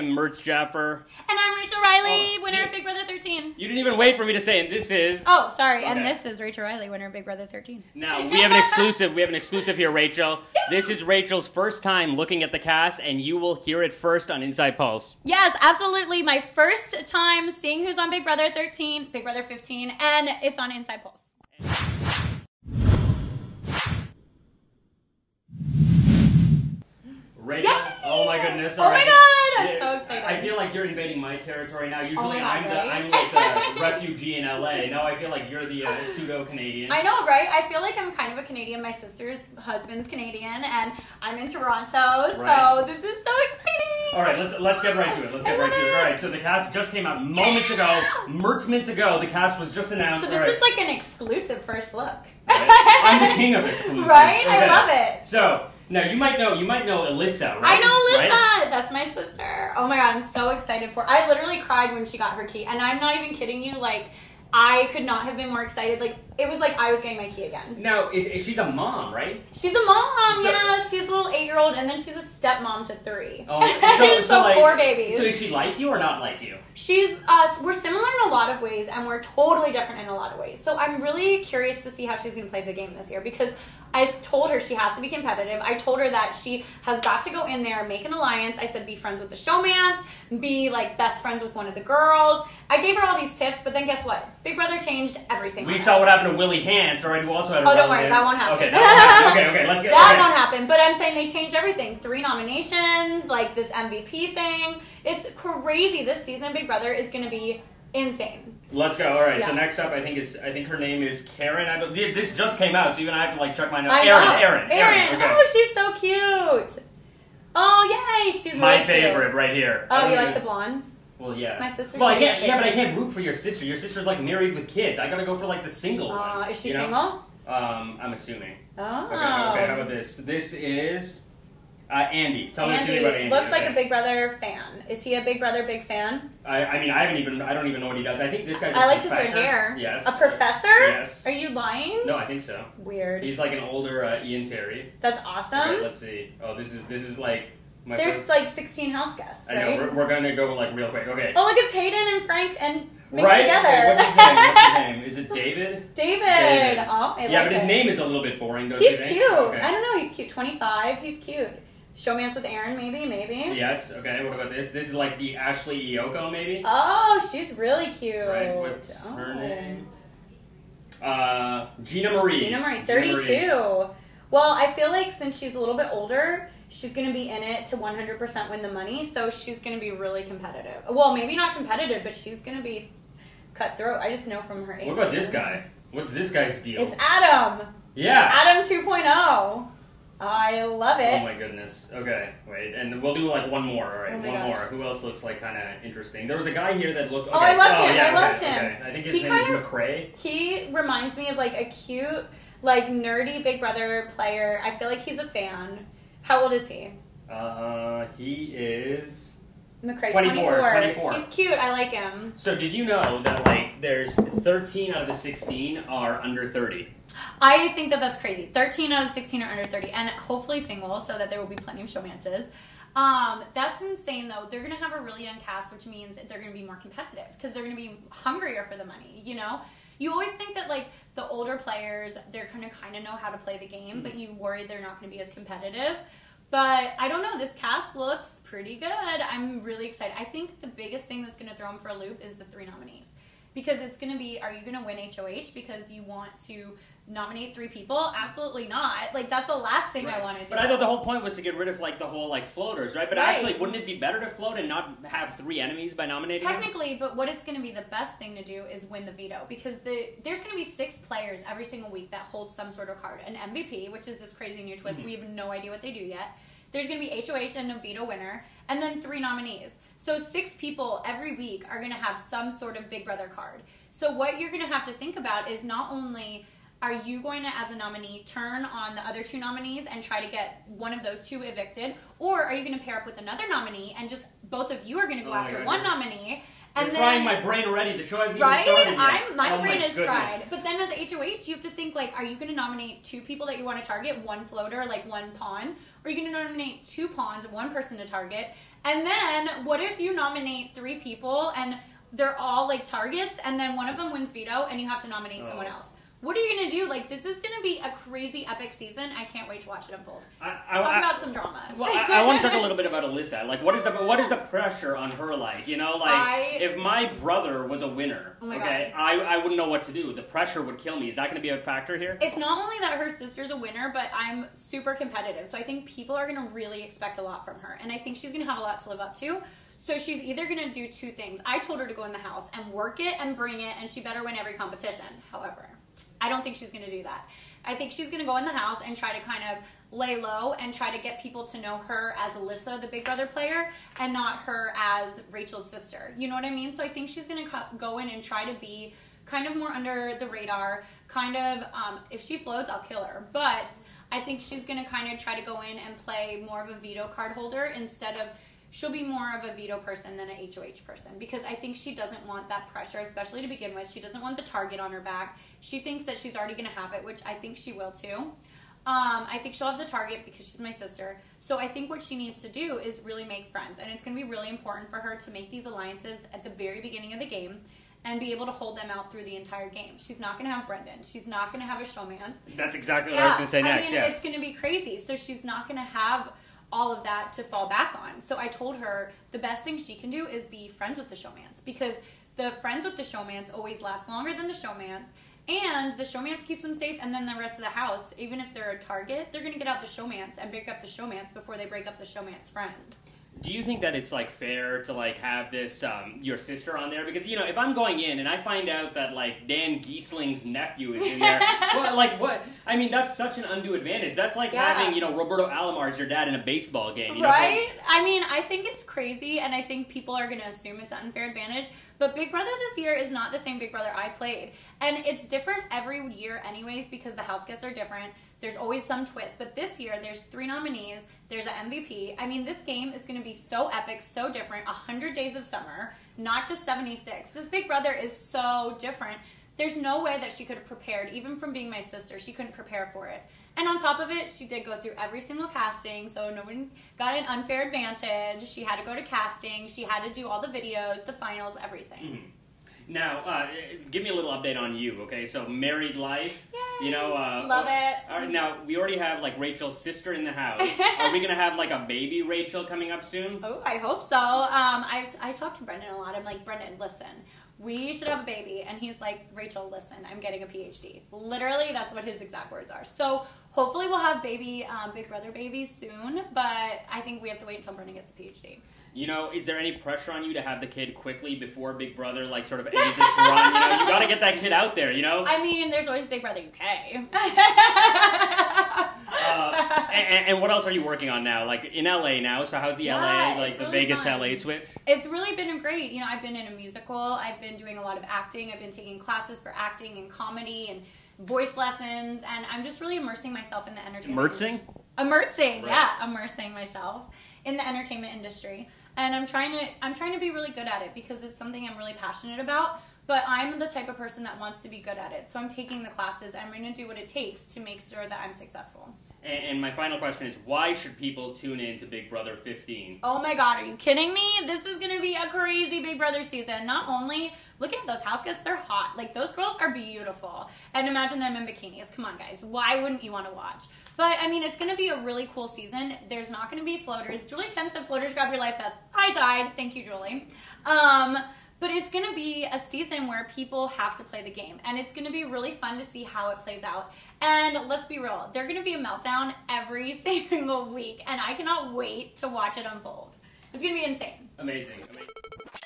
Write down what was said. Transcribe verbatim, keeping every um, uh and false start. am Murtz Jaffer. And I'm Rachel Reilly, oh, winner you, of Big Brother thirteen. You didn't even wait for me to say, and this is... Oh, sorry, okay. And this is Rachel Reiley, winner of Big Brother thirteen. Now, we have an exclusive. We have an exclusive here, Rachel. This is Rachel's first time looking at the cast, and you will hear it first on Inside Pulse. Yes, absolutely. My first time seeing who's on Big Brother thirteen, Big Brother fifteen, and it's on Inside Pulse. Rachel, yay! Oh my goodness! All oh right. my god! I'm yeah, so excited. I feel like you're invading my territory now. Usually, oh god, I'm right? the I'm like the refugee in L A. Now I feel like you're the uh, pseudo Canadian. I know, right? I feel like I'm kind of a Canadian. My sister's husband's Canadian, and I'm in Toronto. Right. So this is so exciting. All right, let's let's get right to it. Let's get right to it. All right, so the cast just came out moments ago, Mertz minutes ago. The cast was just announced. So this right. is like an exclusive first look. Right? I'm the king of exclusives. Right? Okay. I love it. So. Now, you might know, you might know Alyssa, right? I know Alyssa! Right? That's my sister. Oh my god, I'm so excited for her. I literally cried when she got her key, and I'm not even kidding you, like, I could not have been more excited. Like, it was like I was getting my key again. Now, it, it, she's a mom, right? She's a mom, so, yeah. She's a little eight-year-old, and then she's a stepmom to three. Oh, so, so, so like, four babies. So is she like you or not like you? She's, uh, we're similar in a lot of ways, and we're totally different in a lot of ways. So I'm really curious to see how she's going to play the game this year, because I told her she has to be competitive. I told her that she has got to go in there, make an alliance. I said be friends with the showmans, be like best friends with one of the girls. I gave her all these tips, but then guess what? Big Brother changed everything. We saw what happened to Willie Hantz, all right, who also had a Oh, don't worry, that won't happen. Okay, that won't happen. okay, okay, let's get That okay. won't happen, but I'm saying they changed everything. Three nominations, like this M V P thing. It's crazy. This season Big Brother is going to be insane. Let's go. All right. Yeah. So next up, I think is I think her name is Karen. I believe this just came out, so even I have to like check my notes. Aaryn, Aaryn, Aaryn. Okay. Oh, she's so cute. Oh yay, she's my really favorite cute. right here. Oh, you like the blondes? Well, yeah. My sister. Well, I can't. Yeah, but I can't root for your sister. Your sister's like married with kids. I gotta go for like the single uh, one. Is she single? Know? Um, I'm assuming. Oh. Okay. Okay. How about this? This is uh, Andy. Tell Andy. me what you about Andy. Looks okay. like a Big Brother fan. Is he a Big Brother big fan? I, I mean, I haven't even, I don't even know what he does. I think this guy's a I like professor. his red hair. Yes. A professor? Yes. Are you lying? No, I think so. Weird. He's like an older uh, Ian Terry. That's awesome. Okay, let's see. Oh, this is, this is like my There's first... like sixteen house guests, right? I know. We're, we're going to go like real quick. Okay. Oh, look, it's Hayden and Frank and Mixed right? together. Okay, what's his name? What's his name? Is it David? David. David. Oh, I yeah, like Yeah, but his it. name is a little bit boring, don't he's you think? He's cute. Okay. I don't know. He's cute. twenty-five. He's cute. Showmance with Aaryn, maybe, maybe. Yes, okay, what about this? This is like the Ashley Iyoko, maybe? Oh, she's really cute. Right, what's oh. her name? Uh, Gina Marie. Gina Marie, thirty-two. Gina Marie. Well, I feel like since she's a little bit older, she's going to be in it to one hundred percent win the money, so she's going to be really competitive. Well, maybe not competitive, but she's going to be cutthroat. I just know from her age. What about this guy? What's this guy's deal? It's Adam. Yeah. Adam two point oh. I love it. Oh my goodness. Okay, wait, and we'll do like one more. All right, oh one gosh. more. Who else looks like kind of interesting? There was a guy here that looked. Okay. Oh, I loved oh, him. Yeah, I okay, loved him. Okay. I think his he name kinda, is McCrae. He reminds me of like a cute, like nerdy Big Brother player. I feel like he's a fan. How old is he? Uh, he is. McCrae, twenty-four. twenty-four. He's cute. I like him. So did you know that like there's thirteen out of the sixteen are under thirty? I think that that's crazy. thirteen out of sixteen are under thirty and hopefully single, so that there will be plenty of showmances. Um, that's insane though. They're going to have a really young cast, which means they're going to be more competitive because they're going to be hungrier for the money, you know? You always think that like the older players, they're going to kind of know how to play the game, mm-hmm. but you worry they're not going to be as competitive. But I don't know, this cast looks pretty good. I'm really excited. I think the biggest thing that's going to throw them for a loop is the three nominees. Because it's going to be, are you going to win H O H because you want to nominate three people? Absolutely not. Like, that's the last thing right. I want to do. But I thought the whole point was to get rid of, like, the whole, like, floaters, right? But right. actually, wouldn't it be better to float and not have three enemies by nominating Technically, them? But what it's going to be the best thing to do is win the veto. Because the there's going to be six players every single week that hold some sort of card. An M V P, which is this crazy new twist. Mm-hmm. We have no idea what they do yet. There's going to be H O H and a veto winner. And then three nominees. So six people every week are going to have some sort of Big Brother card. So what you're going to have to think about is not only are you going to, as a nominee, turn on the other two nominees and try to get one of those two evicted, or are you going to pair up with another nominee and just both of you are going to go oh after God, one God. nominee. And You're then, frying my brain already. The show hasn't right? even started yet. I'm, my oh brain my is goodness. fried. But then as H O H, you have to think, like, are you going to nominate two people that you want to target, one floater, like one pawn, or are you going to nominate two pawns, one person to target, And then what if you nominate three people and they're all like targets, and then one of them wins veto and you have to nominate oh. someone else? What are you going to do? Like, this is going to be a crazy epic season. I can't wait to watch it unfold. I, I, talk I, about some drama. Well, I, I want to talk a little bit about Alyssa. Like, what is the what is the pressure on her like? You know, like, I, if my brother was a winner, oh okay, I, I wouldn't know what to do. The pressure would kill me. Is that going to be a factor here? It's not only that her sister's a winner, but I'm super competitive. So I think people are going to really expect a lot from her. And I think she's going to have a lot to live up to. So she's either going to do two things. I told her to go in the house and work it and bring it, and she better win every competition. However, I don't think she's going to do that. I think she's going to go in the house and try to kind of lay low and try to get people to know her as Alyssa, the Big Brother player, and not her as Rachel's sister. You know what I mean? So I think she's going to go in and try to be kind of more under the radar, kind of, um, if she floats, I'll kill her. But I think she's going to kind of try to go in and play more of a veto card holder instead of, she'll be more of a veto person than an H O H person, because I think she doesn't want that pressure, especially to begin with. She doesn't want the target on her back. She thinks that she's already going to have it, which I think she will too. Um, I think she'll have the target because she's my sister. So I think what she needs to do is really make friends, and it's going to be really important for her to make these alliances at the very beginning of the game and be able to hold them out through the entire game. She's not going to have Brendon. She's not going to have a showman. That's exactly what yeah, I was going to say next. I mean, yeah. It's going to be crazy. So she's not going to have all of that to fall back on. So I told her the best thing she can do is be friends with the showmans, because the friends with the showmans always last longer than the showmans, and the showmans keeps them safe, and then the rest of the house, even if they're a target, they're going to get out the showmans and break up the showmans before they break up the showman's friend. Do you think that it's, like, fair to, like, have this, um, your sister on there? Because, you know, if I'm going in and I find out that, like, Dan Giesling's nephew is in there, what, like, what? I mean, that's such an undue advantage. That's like yeah. having, you know, Roberto Alomar as your dad in a baseball game. You right? Know? I mean, I think it's crazy, and I think people are going to assume it's an unfair advantage. But Big Brother this year is not the same Big Brother I played. And it's different every year anyways, because the house guests are different. There's always some twist. But this year, there's three nominees. There's an M V P. I mean, this game is going to be so epic, so different. one hundred days of summer, not just seventy-six. This Big Brother is so different. There's no way that she could have prepared, even from being my sister. She couldn't prepare for it. And on top of it, she did go through every single casting, so no one got an unfair advantage. She had to go to casting. She had to do all the videos, the finals, everything. Mm-hmm. Now, uh, give me a little update on you, okay? So, married life, Yay, you know. Uh, love uh, it. All right, now, we already have, like, Rachel's sister in the house. Are we going to have, like, a baby Rachel coming up soon? Oh, I hope so. Um, I I talked to Brendon a lot. I'm like, Brendon, listen, we should have a baby. And he's like, Rachel, listen, I'm getting a P H D. Literally, that's what his exact words are. So, hopefully we'll have baby, um, Big Brother baby soon, but I think we have to wait until Brendon gets a P H D. You know, is there any pressure on you to have the kid quickly before Big Brother, like, sort of ends its run? You know, you gotta get that kid out there, you know? I mean, there's always Big Brother U K. uh, and, and what else are you working on now? Like, in L A now, so how's the yeah, L A, like, the really Vegas fun. To L A switch? It's really been great. You know, I've been in a musical. I've been doing a lot of acting. I've been taking classes for acting and comedy and voice lessons, and I'm just really immersing myself in the entertainment industry. Immersing? Immersing, yeah. Immersing myself in the entertainment industry. And I'm trying to I'm trying to be really good at it, because it's something I'm really passionate about, but I'm the type of person that wants to be good at it. So I'm taking the classes. I'm going to do what it takes to make sure that I'm successful. And, and my final question is, why should people tune in to Big Brother fifteen? Oh my God, are you kidding me? This is going to be a crazy Big Brother season. Not only, look at those house guests, they're hot. Like, those girls are beautiful. And imagine them in bikinis. Come on, guys. Why wouldn't you want to watch? But, I mean, it's going to be a really cool season. There's not going to be floaters. Julie Chen said floaters grab your life vest. I died. Thank you, Julie. Um... But it's going to be a season where people have to play the game, and it's going to be really fun to see how it plays out. And let's be real, they're going to be a meltdown every single week, and I cannot wait to watch it unfold. It's going to be insane. Amazing. Amazing.